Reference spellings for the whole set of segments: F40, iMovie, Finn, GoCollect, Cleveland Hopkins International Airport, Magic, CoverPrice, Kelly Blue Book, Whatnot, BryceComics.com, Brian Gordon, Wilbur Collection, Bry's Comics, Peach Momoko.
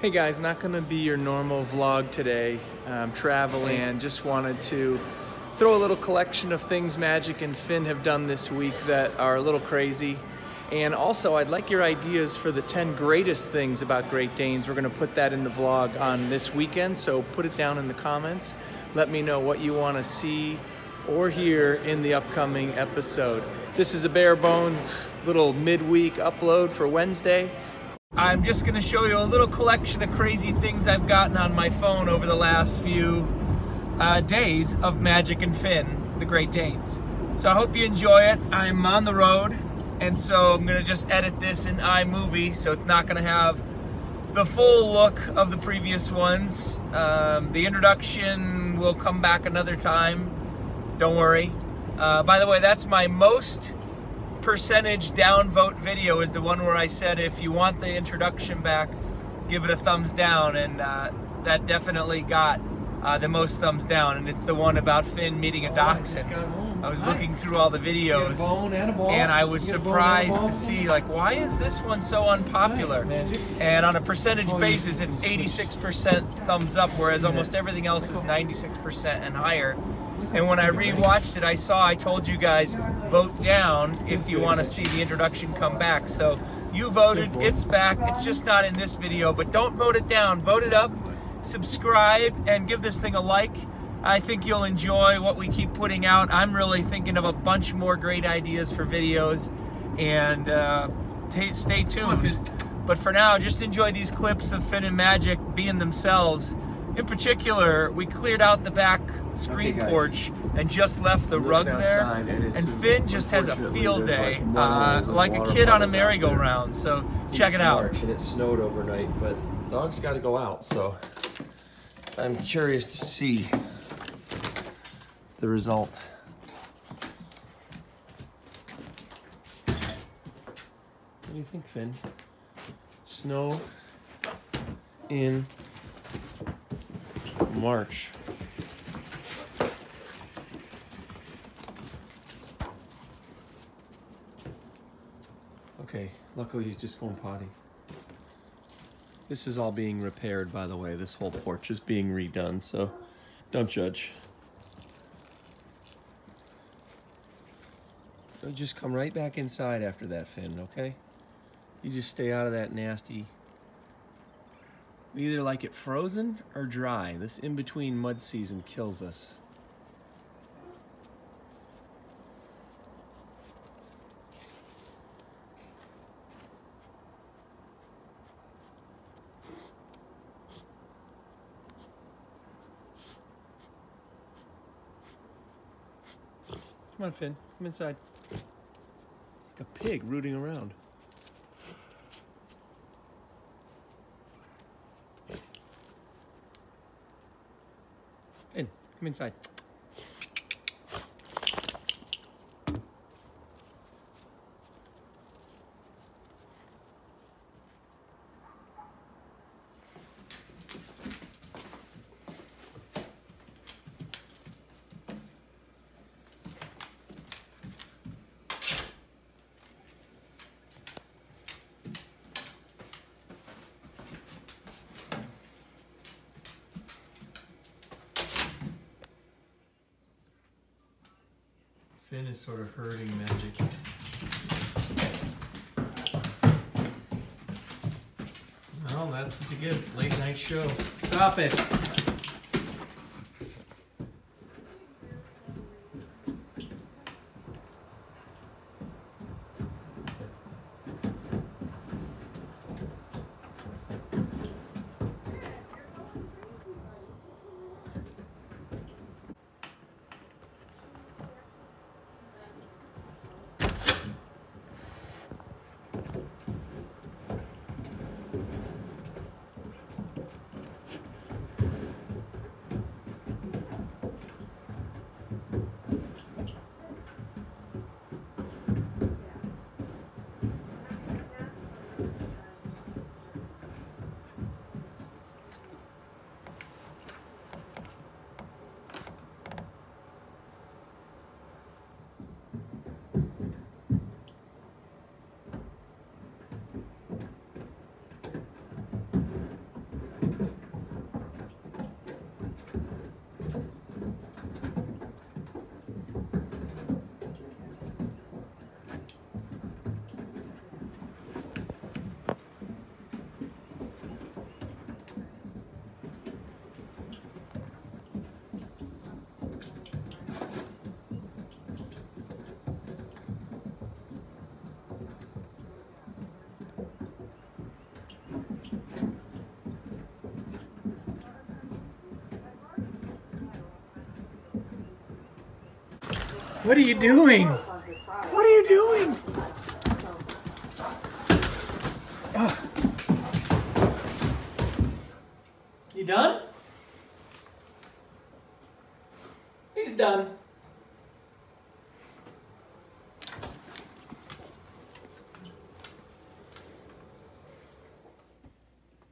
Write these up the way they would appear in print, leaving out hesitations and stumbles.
Hey guys, not gonna be your normal vlog today. I'm traveling and just wanted to throw a little collection of things Magic and Finn have done this week that are a little crazy. And also, I'd like your ideas for the 10 greatest things about Great Danes. We're gonna put that in the vlog on this weekend, so put it down in the comments. Let me know what you wanna see or hear in the upcoming episode. This is a bare bones little midweek upload for Wednesday. I'm just gonna show you a little collection of crazy things I've gotten on my phone over the last few days of Magic and Finn, the Great Danes. So I hope you enjoy it. I'm on the road, and so I'm gonna just edit this in iMovie, so it's not gonna have the full look of the previous ones. The introduction will come back another time, don't worry. By the way, that's my most percentage downvote video, is the one where I said if you want the introduction back, give it a thumbs down, and that definitely got the most thumbs down, and it's the one about Finn meeting a dachshund. I was looking through all the videos and I was surprised to see, like, why is this one so unpopular? And on a percentage basis, it's 86% thumbs up, whereas almost everything else is 96% and higher. And when I re-watched it, I told you guys, vote down if you want to see the introduction come back. So you voted, it's back, it's just not in this video, but don't vote it down, vote it up, subscribe, and give this thing a like. I think you'll enjoy what we keep putting out. I'm really thinking of a bunch more great ideas for videos, and stay tuned. But for now, just enjoy these clips of Finn and Magic being themselves. In particular, we cleared out the back screen porch and just left the rug there, and Finn just has a field day, like a kid on a merry-go-round. So check it out. And it snowed overnight, but dogs got to go out, so I'm curious to see the result. What do you think, Finn? Snow in March. Okay, luckily he's just going potty. This is all being repaired, by the way. This whole porch is being redone, so don't judge. You'll just come right back inside after that, Finn, okay? You just stay out of that nasty. We either like it frozen or dry. This in-between mud season kills us. Come on, Finn, come inside. It's like a pig rooting around. Come inside. Finn is sort of herding Magic. Well, that's what you get, late night show. Stop it! What are you doing? What are you doing? You done? He's done.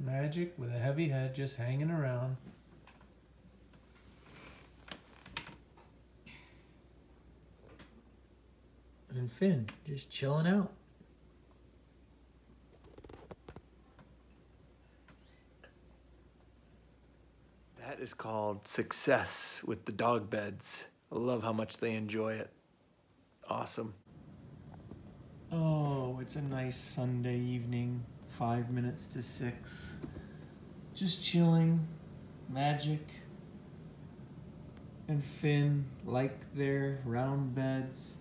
Magic with a heavy head just hanging around. And Finn just chilling out. That is called success with the dog beds. I love how much they enjoy it. Awesome. Oh, it's a nice Sunday evening. 5 minutes to 6. Just chilling. Magic and Finn like their round beds.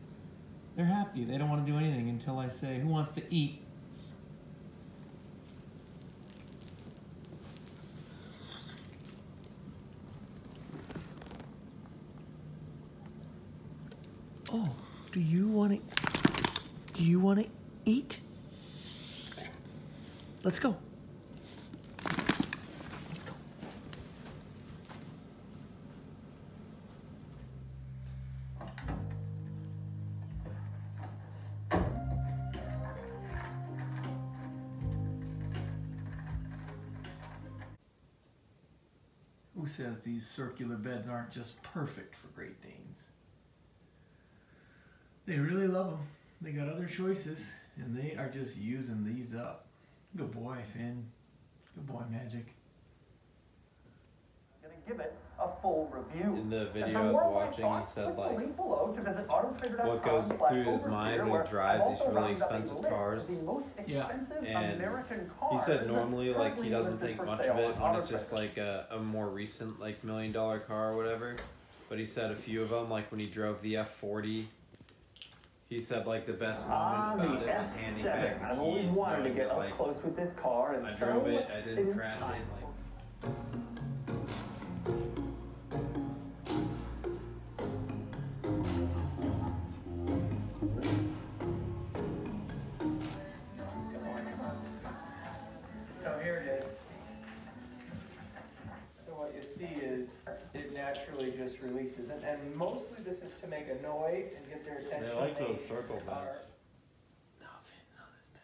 They're happy. They don't want to do anything until I say, who wants to eat? Oh, do you want to eat? Let's go. Let's go. Who says these circular beds aren't just perfect for Great Danes? They really love them. They got other choices, and they are just using these up. Good boy, Finn. Good boy, Magic. I'm going to give it a full review. In the video I was watching, he said, like, what goes through his mind when he drives these really expensive cars. Yeah. And he said normally, like, he doesn't think much of it when it's just, like, a more recent, like, $1 million car or whatever. But he said a few of them, like, when he drove the F40. He said, like, the best moment about it was handing back the keys. I've always wanted to get up close with this car. And I drove it, I didn't crash it. So here it is. So what you see is it naturally just releases. And mostly this is to make a noise and get their attention. They like those circle bars. No, Finn's on his bed.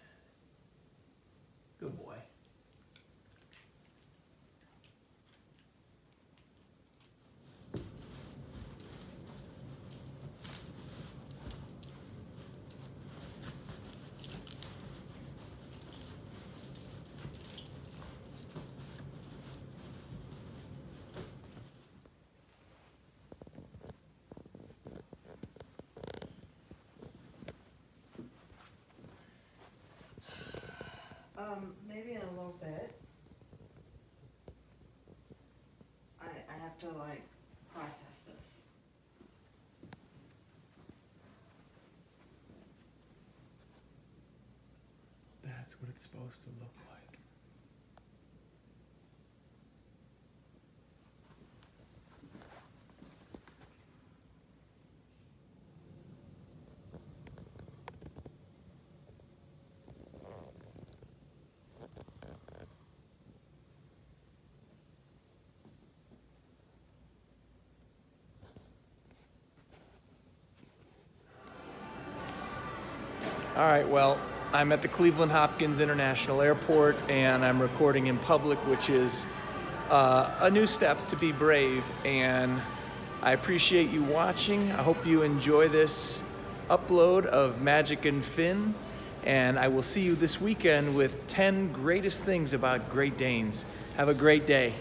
Good boy. Maybe in a little bit. I have to, like, process this. That's what it's supposed to look like. All right, well, I'm at the Cleveland Hopkins International Airport, and I'm recording in public, which is a new step to be brave, and I appreciate you watching. I hope you enjoy this upload of Magic and Finn, and I will see you this weekend with 10 greatest things about Great Danes. Have a great day.